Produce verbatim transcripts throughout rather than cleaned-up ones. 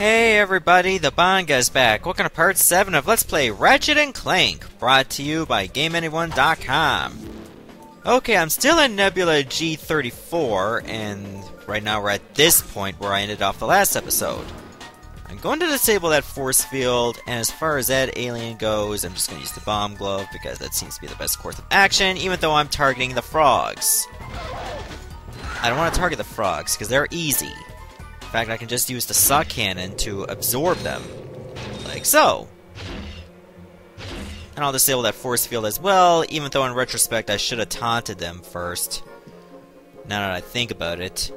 Hey everybody, the Bond Guy's back. Welcome to part seven of Let's Play Ratchet and Clank, brought to you by Game Anyone dot com. Okay, I'm still in Nebula G thirty-four, and right now we're at this point where I ended off the last episode. I'm going to disable that force field, and as far as that alien goes, I'm just going to use the bomb glove, because that seems to be the best course of action, even though I'm targeting the frogs. I don't want to target the frogs, because they're easy. In fact, I can just use the saw cannon to absorb them, like so. And I'll disable that force field as well, even though in retrospect I should have taunted them first, now that I think about it.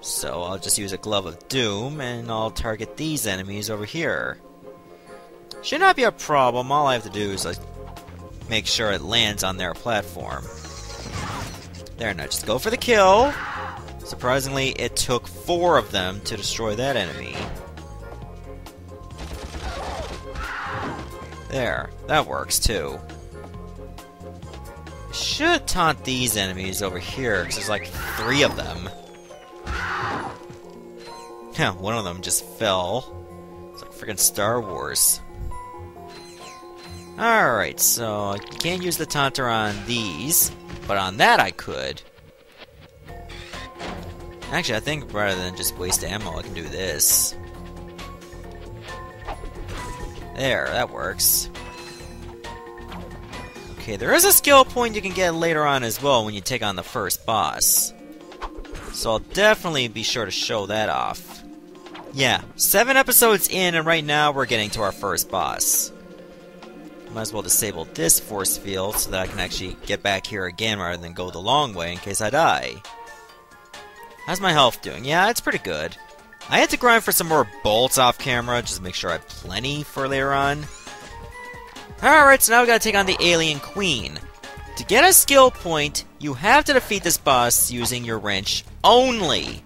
So I'll just use a Glove of Doom, and I'll target these enemies over here. Should not be a problem. All I have to do is like, make sure it lands on their platform. There, now just go for the kill. Surprisingly, it took four of them to destroy that enemy. There, that works too. Should taunt these enemies over here, because there's like three of them. Yeah, one of them just fell. It's like freaking Star Wars. Alright, so I can't use the taunter on these, but on that I could. Actually, I think rather than just waste ammo, I can do this. There, that works. Okay, there is a skill point you can get later on as well when you take on the first boss. So I'll definitely be sure to show that off. Yeah, seven episodes in, and right now we're getting to our first boss. Might as well disable this force field so that I can actually get back here again rather than go the long way in case I die. How's my health doing? Yeah, it's pretty good. I had to grind for some more bolts off camera, just to make sure I have plenty for later on. Alright, so now we gotta take on the Alien Queen. To get a skill point, you have to defeat this boss using your wrench only.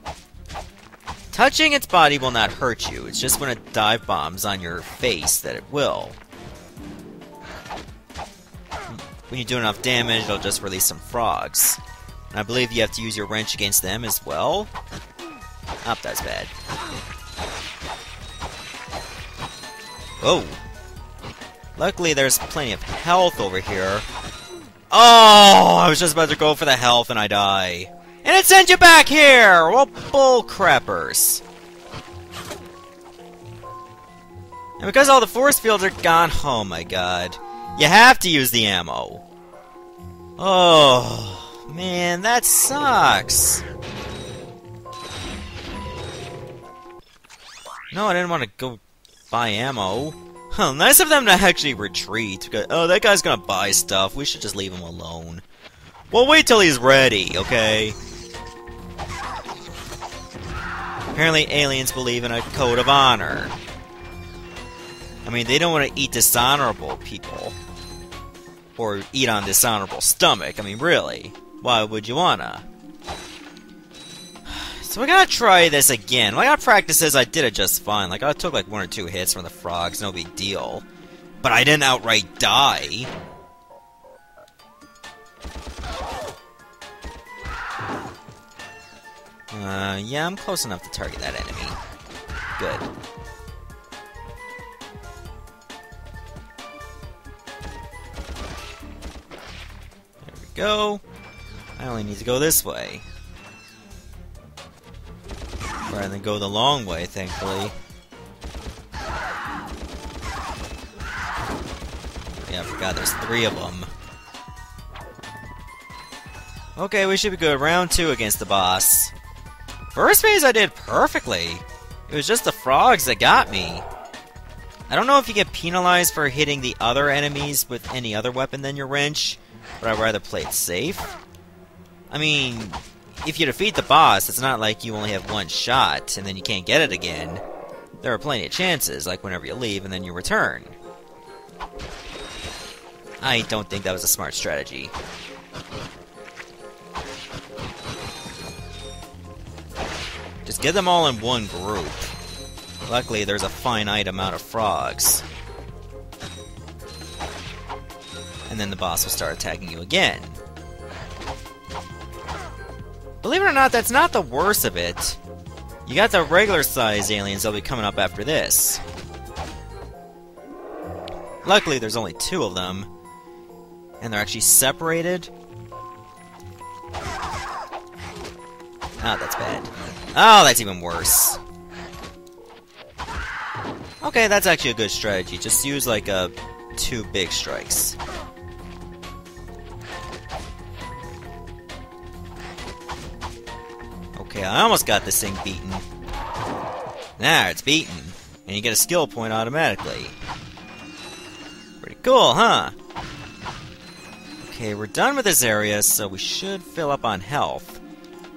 Touching its body will not hurt you, it's just when it dive bombs on your face that it will. When you do enough damage, it'll just release some frogs. And I believe you have to use your wrench against them as well. Oh, that's bad. Oh. Luckily, there's plenty of health over here. Oh, I was just about to go for the health and I die. And it sends you back here! Well, bullcrappers. And because all the force fields are gone, oh my god. You have to use the ammo. Oh. Man, that sucks! No, I didn't want to go buy ammo. Huh, nice of them to actually retreat. Oh, that guy's gonna buy stuff. We should just leave him alone. Well, wait till he's ready, okay? Apparently aliens believe in a code of honor. I mean, they don't want to eat dishonorable people. Or eat on dishonorable stomach. I mean, really. Why would you wanna? So we gotta try this again. Like, I practiced this, I did it just fine. Like, I took like one or two hits from the frogs, no big deal. But I didn't outright die. Uh, yeah, I'm close enough to target that enemy. Good. There we go. I only need to go this way. Rather than go the long way, thankfully. Yeah, I forgot there's three of them. Okay, we should be good. Round two against the boss. First phase I did perfectly. It was just the frogs that got me. I don't know if you get penalized for hitting the other enemies with any other weapon than your wrench, but I'd rather play it safe. I mean, if you defeat the boss, it's not like you only have one shot, and then you can't get it again. There are plenty of chances, like whenever you leave and then you return. I don't think that was a smart strategy. Just get them all in one group. Luckily, there's a finite amount of frogs. And then the boss will start attacking you again. Believe it or not, that's not the worst of it. You got the regular size aliens that'll be coming up after this. Luckily, there's only two of them. And they're actually separated. Oh, that's bad. Oh, that's even worse. Okay, that's actually a good strategy. Just use, like, uh, two big strikes. Okay, I almost got this thing beaten. Nah, it's beaten. And you get a skill point automatically. Pretty cool, huh? Okay, we're done with this area, so we should fill up on health.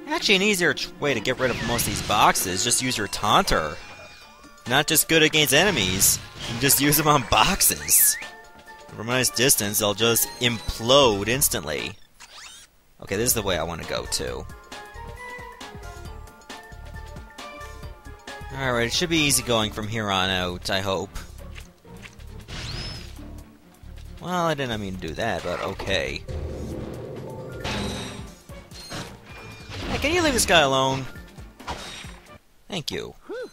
Actually, an easier way to get rid of most of these boxes, just use your taunter. Not just good against enemies, you can just use them on boxes. From a nice distance, they'll just implode instantly. Okay, this is the way I want to go to. Alright, it should be easy going from here on out, I hope. Well, I didn't mean to do that, but okay. Hey, can you leave this guy alone? Thank you. Whew.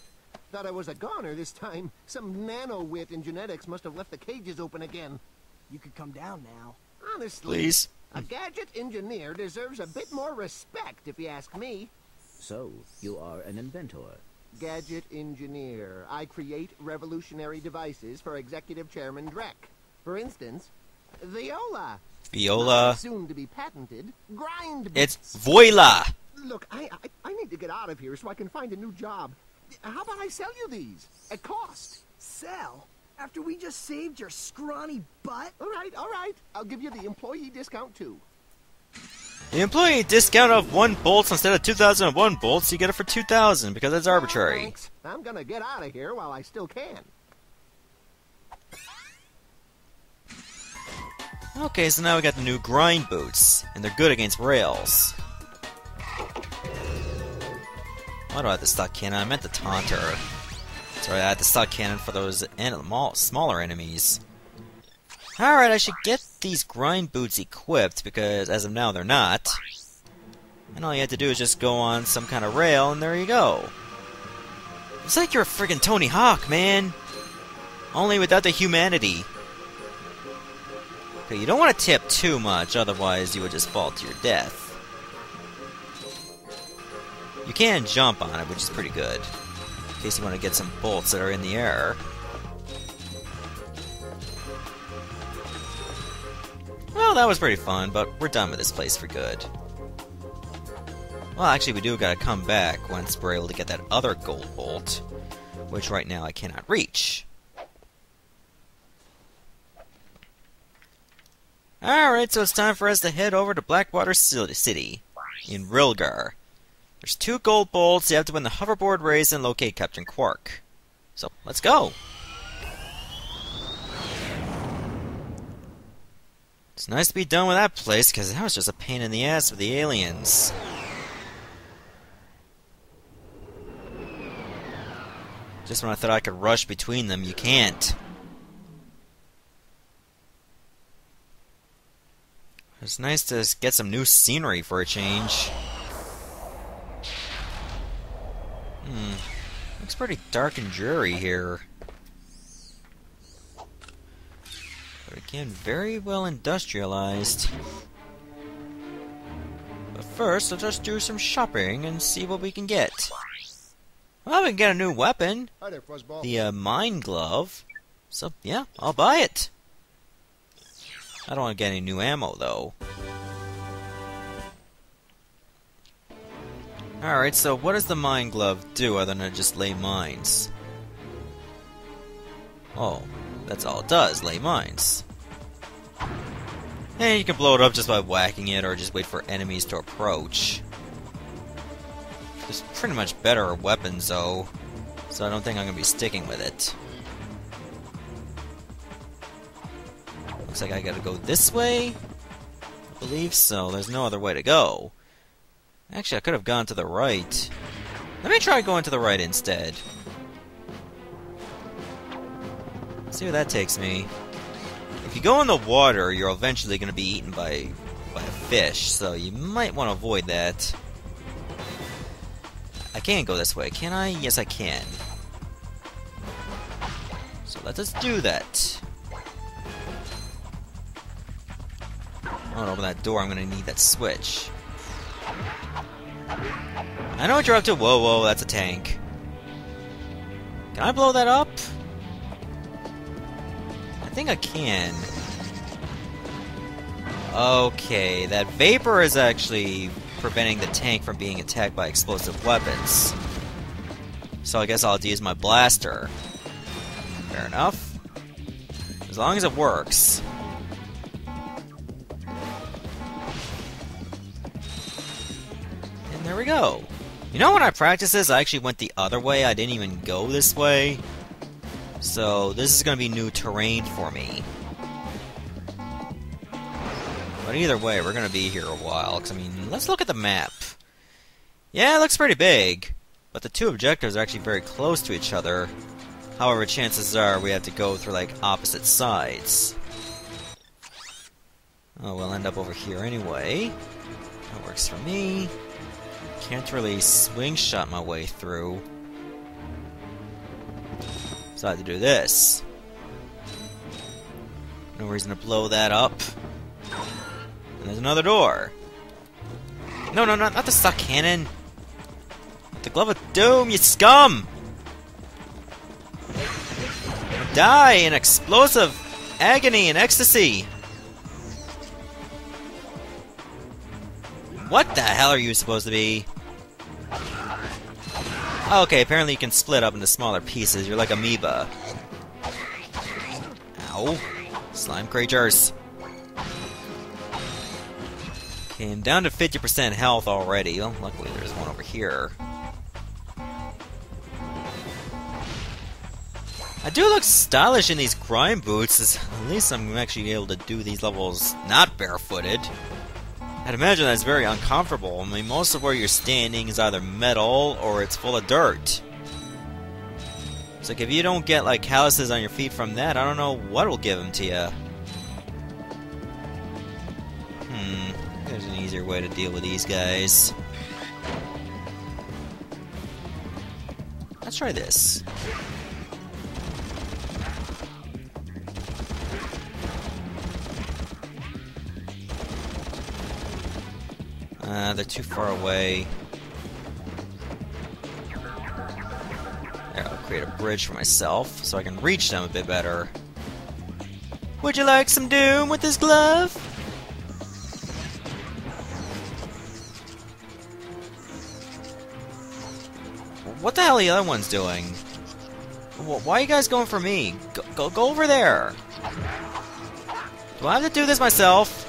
Thought I was a goner this time. Some nano-wit in genetics must have left the cages open again. You could come down now. Honestly. Please. A gadget engineer deserves a bit more respect, if you ask me. So, you are an inventor. Gadget engineer. I create revolutionary devices for Executive Chairman Drek. For instance, Viola. Viola. Soon to be patented. Grind. It's Voila. Look, I, I I need to get out of here so I can find a new job. How about I sell you these at cost? Sell? After we just saved your scrawny butt? All right, all right. I'll give you the employee discount too. The employee discount of one bolts instead of two thousand and one bolts. You get it for two thousand because that's arbitrary. Thanks. I'm gonna get out of here while I still can. Okay, so now we got the new grind boots, and they're good against rails. Why do I have the stock cannon? I meant the taunter. Sorry, I had the stock cannon for those animal smaller enemies. Alright, I should get these grind boots equipped, because as of now they're not. And all you have to do is just go on some kind of rail, and there you go. It's like you're a friggin' Tony Hawk, man! Only without the humanity. You don't want to tip too much, otherwise you would just fall to your death. You can jump on it, which is pretty good. In case you want to get some bolts that are in the air. Well, that was pretty fun, but we're done with this place for good. Well, actually we do gotta come back once we're able to get that other gold bolt, which right now I cannot reach. Alright, so it's time for us to head over to Blackwater City, in Rilgar. There's two gold bolts, you have to win the hoverboard race and locate Captain Quark. So, let's go! It's nice to be done with that place, because that was just a pain in the ass for the aliens. Just when I thought I could rush between them, you can't. It's nice to get some new scenery for a change. Hmm. Looks pretty dark and dreary here. But again, very well industrialized. But first, let's just do some shopping and see what we can get. Well, we can get a new weapon. Hi there, Fuzzball. The uh, mine glove. So, yeah, I'll buy it. I don't want to get any new ammo, though. Alright, so what does the mine glove do other than just lay mines? Oh, that's all it does, lay mines. And you can blow it up just by whacking it or just wait for enemies to approach. There's pretty much better weapons, though, so I don't think I'm going to be sticking with it. Looks like I gotta go this way? I believe so. There's no other way to go. Actually, I could have gone to the right. Let me try going to the right instead. See where that takes me. If you go in the water, you're eventually gonna be eaten by, by a fish, so you might want to avoid that. I I can't go this way, can I? Yes, I can. So let us do that. I want to open that door. I'm going to need that switch. I know what you're up to. Whoa, whoa, that's a tank. Can I blow that up? I think I can. Okay, that vapor is actually preventing the tank from being attacked by explosive weapons. So I guess I'll have to use my blaster. Fair enough. As long as it works. And there we go. You know, when I practiced this, I actually went the other way. I didn't even go this way. So this is going to be new terrain for me. But either way, we're going to be here a while. Because, I mean, let's look at the map. Yeah, it looks pretty big. But the two objectives are actually very close to each other. However, chances are we have to go through, like, opposite sides. Oh, we'll end up over here anyway. That works for me. Can't really swing shot my way through. So I have to do this. No reason to blow that up. And there's another door. No, no, no, not the stock cannon. The glove of doom, you scum! Die in explosive agony and ecstasy! What the hell are you supposed to be? Okay, apparently you can split up into smaller pieces. You're like amoeba. Ow. Slime creatures. Okay, I'm down to fifty percent health already. Well, luckily there's one over here. I do look stylish in these grime boots. At least I'm actually able to do these levels not barefooted. I'd imagine that's very uncomfortable. I mean, most of where you're standing is either metal or it's full of dirt. It's like, if you don't get, like, calluses on your feet from that, I don't know what will give them to you. Hmm, there's an easier way to deal with these guys. Let's try this. Uh, they're too far away. There, I'll create a bridge for myself so I can reach them a bit better. Would you like some doom with this glove? What the hell are the other ones doing? Why are you guys going for me? Go, go, go over there! Do I have to do this myself?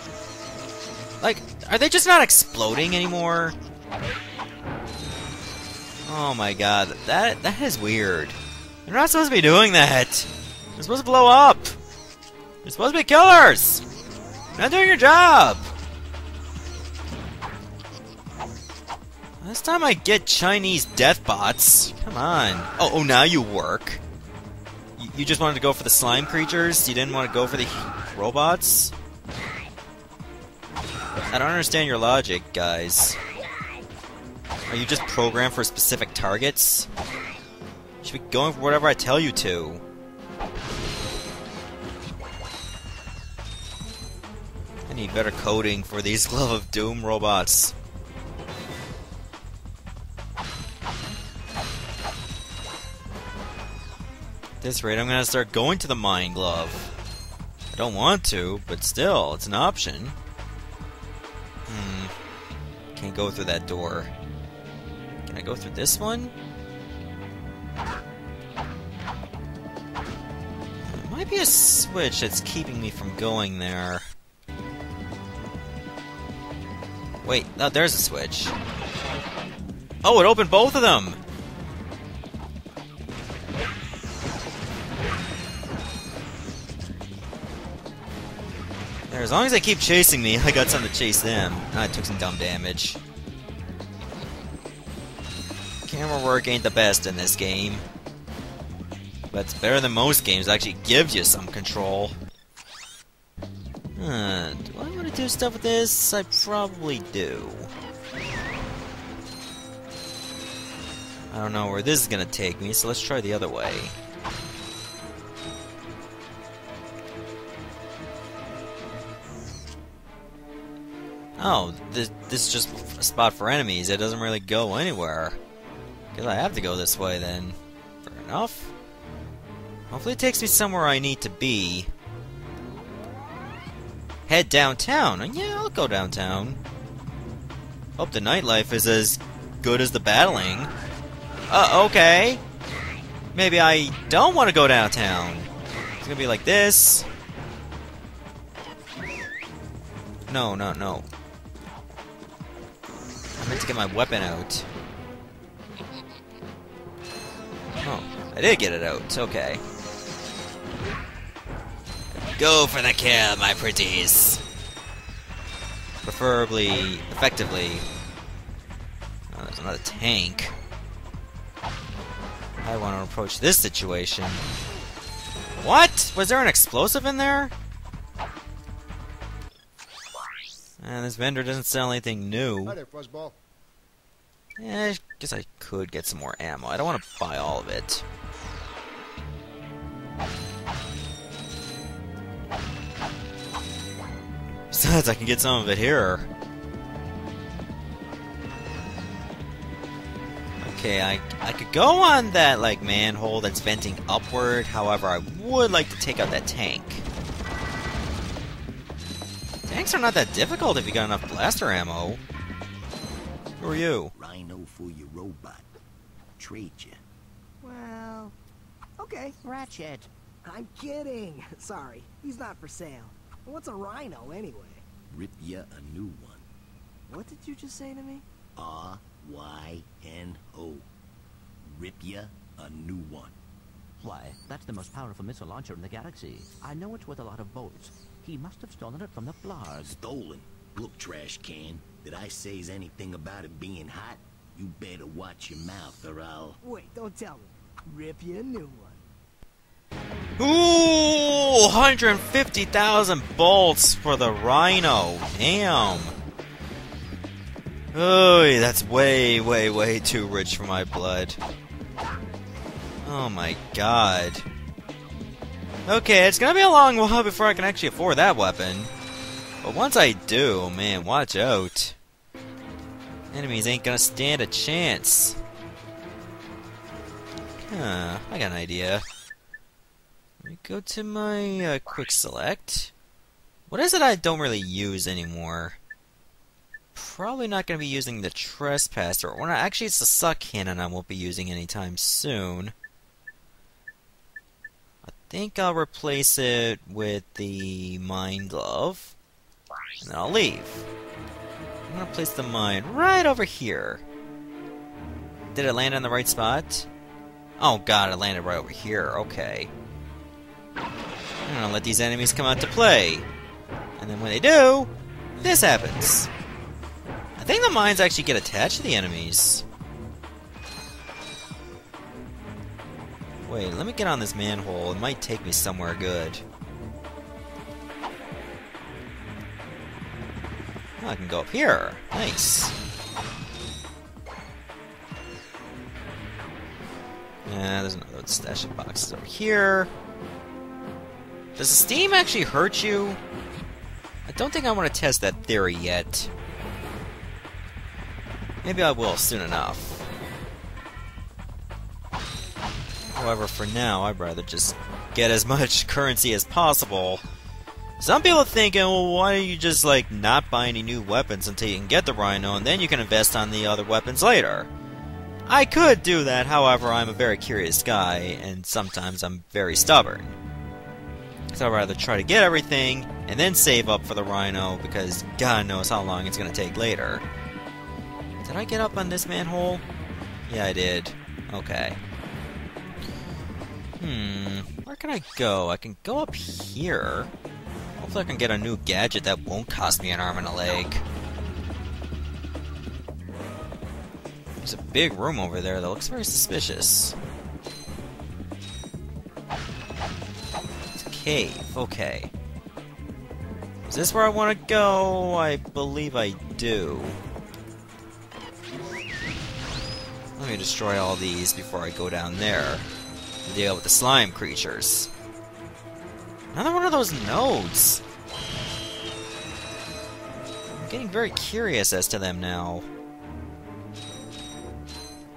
Like, are they just not exploding anymore? Oh my god, that that is weird. They're not supposed to be doing that. They're supposed to blow up. They're supposed to be killers. You're not doing your job. Last time I get Chinese death bots. Come on. Oh, oh, now you work. You, you just wanted to go for the slime creatures. You didn't want to go for the robots. I don't understand your logic, guys. Are you just programmed for specific targets? You should be going for whatever I tell you to. I need better coding for these Glove of Doom robots. At this rate, I'm gonna start going to the Mind Glove. I don't want to, but still, it's an option. Hmm. Can't go through that door. Can I go through this one? There might be a switch that's keeping me from going there. Wait, no, there's a switch. Oh, it opened both of them! As long as they keep chasing me, I got something to chase them. I took some dumb damage. Camera work ain't the best in this game. But it's better than most games. It actually gives you some control. Huh, do I want to do stuff with this? I probably do. I don't know where this is gonna take me, so let's try the other way. Oh, this, this is just a spot for enemies. It doesn't really go anywhere. Because I have to go this way then. Fair enough. Hopefully it takes me somewhere I need to be. Head downtown. Yeah, I'll go downtown. Hope the nightlife is as good as the battling. Uh, okay. Maybe I don't want to go downtown. It's gonna be like this. No, no, no. I meant to get my weapon out. Oh, I did get it out. Okay. Go for the kill, my pretties. Preferably, effectively. Oh, there's another tank. I want to approach this situation. What? Was there an explosive in there? And this vendor doesn't sell anything new. Hi there, Fuzzball. Yeah, I guess I could get some more ammo. I don't want to buy all of it. Besides, I can get some of it here. Okay, I, I could go on that, like, manhole that's venting upward. However, I would like to take out that tank. Tanks are not that difficult if you got enough blaster ammo. Who are you? Rhino for your robot. Trade you. Well, okay. Ratchet. I'm kidding. Sorry, he's not for sale. What's a rhino, anyway? Rip ya a new one. What did you just say to me? Ah. Uh, R Y N O. Rip ya a new one. Why, that's the most powerful missile launcher in the galaxy. I know it's worth a lot of bolts. He must have stolen it from the Blarg. Stolen? Look, trash can. Did I say anything about it being hot? You better watch your mouth or I'll... Wait, don't tell me. Rip ya a new one. Ooh! one hundred fifty thousand bolts for the Rhino. Damn. Oh, that's way, way, way too rich for my blood. Oh my god. Okay, it's gonna be a long while before I can actually afford that weapon. But once I do, man, watch out. Enemies ain't gonna stand a chance. Huh, I got an idea. Let me go to my uh, quick select. What is it I don't really use anymore? Probably not going to be using the Trespasser. Or not. Actually, it's the Suck Cannon I won't be using anytime soon. I think I'll replace it with the Mine Glove. And then I'll leave. I'm going to place the mine right over here. Did it land on the right spot? Oh god, it landed right over here. Okay. I'm going to let these enemies come out to play. And then when they do, this happens. I think the mines actually get attached to the enemies. Wait, let me get on this manhole. It might take me somewhere good. Oh, I can go up here. Nice. Yeah, there's another stash of boxes over here. Does the steam actually hurt you? I don't think I want to test that theory yet. Maybe I will soon enough. However, for now, I'd rather just get as much currency as possible. Some people are thinking, well, why don't you just, like, not buy any new weapons until you can get the Rhino, and then you can invest on the other weapons later. I could do that, however, I'm a very curious guy, and sometimes I'm very stubborn. So I'd rather try to get everything, and then save up for the Rhino, because God knows how long it's going to take later. Did I get up on this manhole? Yeah, I did. Okay. Hmm. Where can I go? I can go up here. Hopefully I can get a new gadget that won't cost me an arm and a leg. There's a big room over there that looks very suspicious. It's a cave. Okay. Is this where I want to go? I believe I do. me to destroy all these before I go down there to deal with the slime creatures. Another one of those nodes! I'm getting very curious as to them now.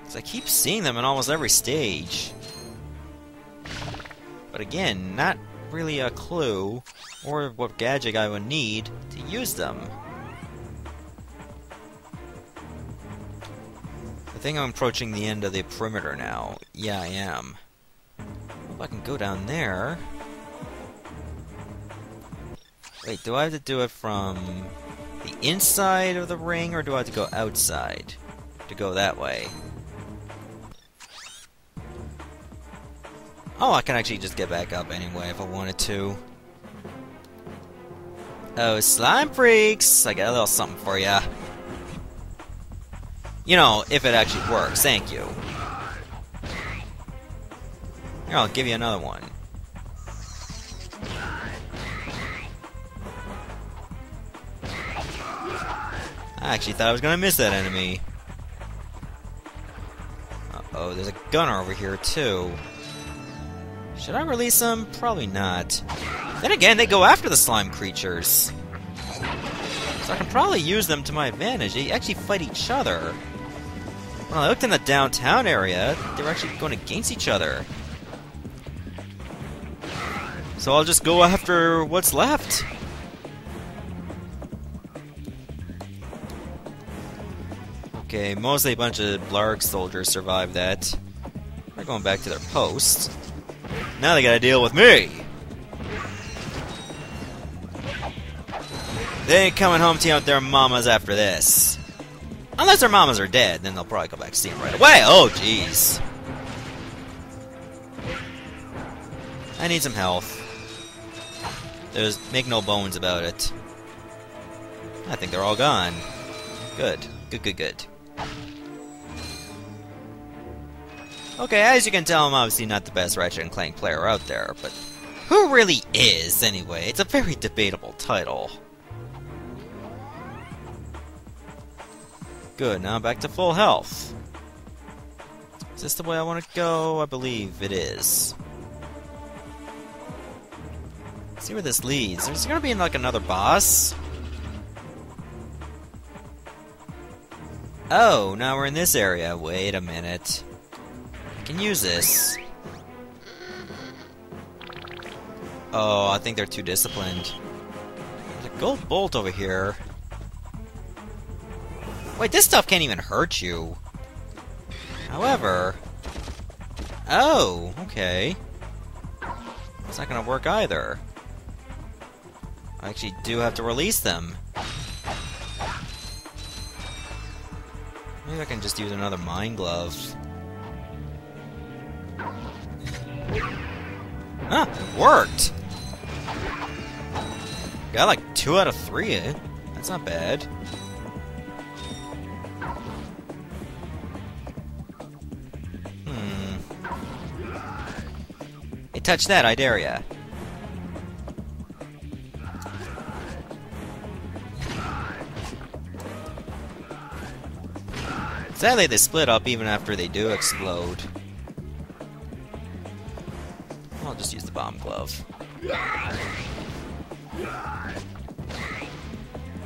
Because I keep seeing them in almost every stage. But again, not really a clue or what gadget I would need to use them. I think I'm approaching the end of the perimeter now. Yeah, I am. Hope I can go down there. Wait, do I have to do it from the inside of the ring, or do I have to go outside to go that way? Oh, I can actually just get back up anyway if I wanted to. Oh, slime freaks! I got a little something for ya. You know, if it actually works, thank you. Here, I'll give you another one. I actually thought I was gonna miss that enemy. Uh-oh, there's a gunner over here, too. Should I release them? Probably not. Then again, they go after the slime creatures. So I can probably use them to my advantage. They actually fight each other. When I looked in the downtown area, they were actually going against each other. So I'll just go after what's left. Okay, mostly a bunch of Blarg soldiers survived that. They're going back to their post. Now they gotta deal with me! They ain't coming home to you with their mamas after this. Unless their mamas are dead, then they'll probably go back to see them right away! Oh, jeez. I need some health. There's... make no bones about it. I think they're all gone. Good. Good, good, good. Okay, as you can tell, I'm obviously not the best Ratchet and Clank player out there, but who really is, anyway? It's a very debatable title. Good, now I'm back to full health. Is this the way I want to go? I believe it is. Let's see where this leads. There's gonna be, like, another boss. Oh, now we're in this area. Wait a minute. Can use this. Oh, I think they're too disciplined. There's a gold bolt over here. Wait, this stuff can't even hurt you. However... oh, okay. It's not gonna work either. I actually do have to release them. Maybe I can just use another mine glove. Huh, it worked! Got like two out of three, eh? That's not bad. Hmm. Hey, touch that, I dare ya. Sadly, they split up even after they do explode. I'll just use the bomb glove.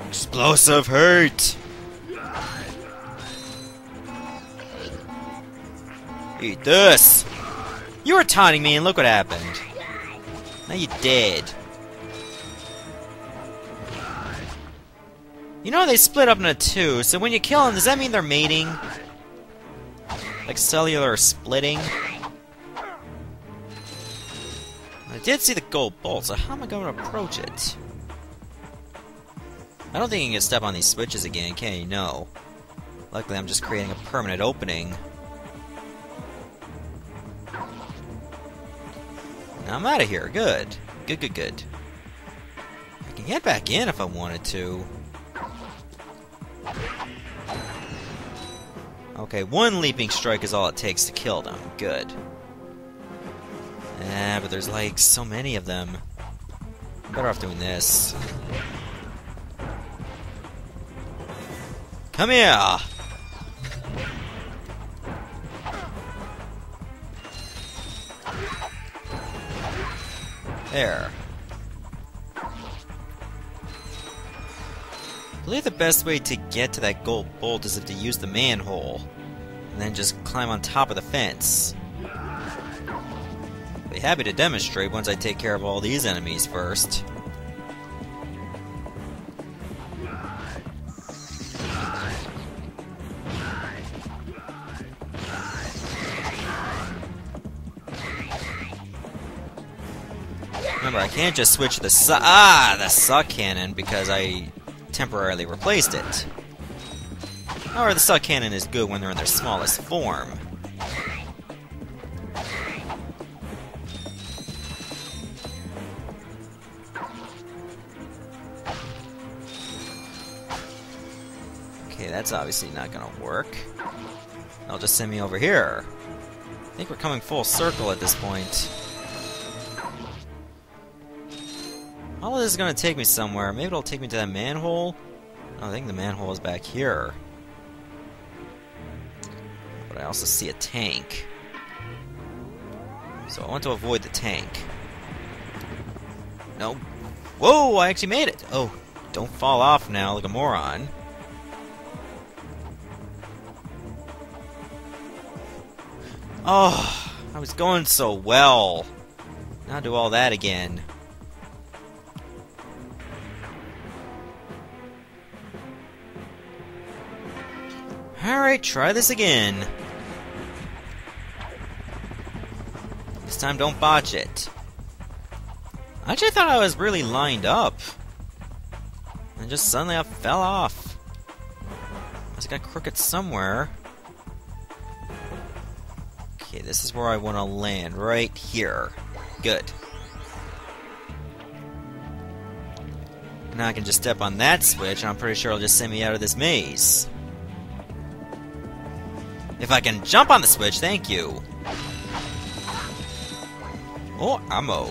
Explosive hurt! Eat this! You were taunting me and look what happened. Now you're dead. You know they split up into two, so when you kill them, does that mean they're mating? Like cellular splitting? I did see the gold bolt, so how am I going to approach it? I don't think you can step on these switches again, can you? No. Luckily, I'm just creating a permanent opening. Now I'm out of here. Good. Good, good, good. I can get back in if I wanted to. Okay, one leaping strike is all it takes to kill them. Good. Eh, but there's like so many of them. I'm better off doing this. Come here! There. I believe the best way to get to that gold bolt is to use the manhole, and then just climb on top of the fence. I'll be happy to demonstrate once I take care of all these enemies first. Remember, I can't just switch the su- ah, the suck cannon because I temporarily replaced it. However, the suck cannon is good when they're in their smallest form. Okay, that's obviously not gonna work. They'll just send me over here. I think we're coming full circle at this point. All of this is going to take me somewhere. Maybe it'll take me to that manhole? Oh, I think the manhole is back here. But I also see a tank. So I want to avoid the tank. No. Whoa, I actually made it! Oh, don't fall off now like a moron. Oh, I was going so well. Now do all that again. Alright, try this again. This time don't botch it. I actually thought I was really lined up. And just suddenly I fell off. I just got crooked somewhere. Okay, this is where I want to land, right here. Good. Now I can just step on that switch and I'm pretty sure it'll just send me out of this maze. If I can jump on the switch, thank you! Oh, ammo!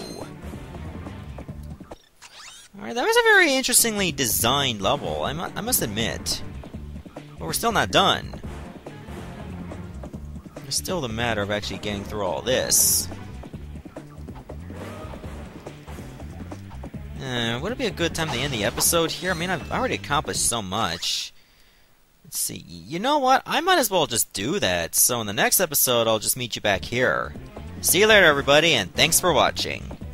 Alright, that was a very interestingly designed level, I, mu I must admit. But we're still not done. There's still the matter of actually getting through all this. Uh, would it be a good time to end the episode here? I mean, I've already accomplished so much. Let's see, you know what? I might as well just do that, so in the next episode I'll just meet you back here. See you later, everybody, and thanks for watching.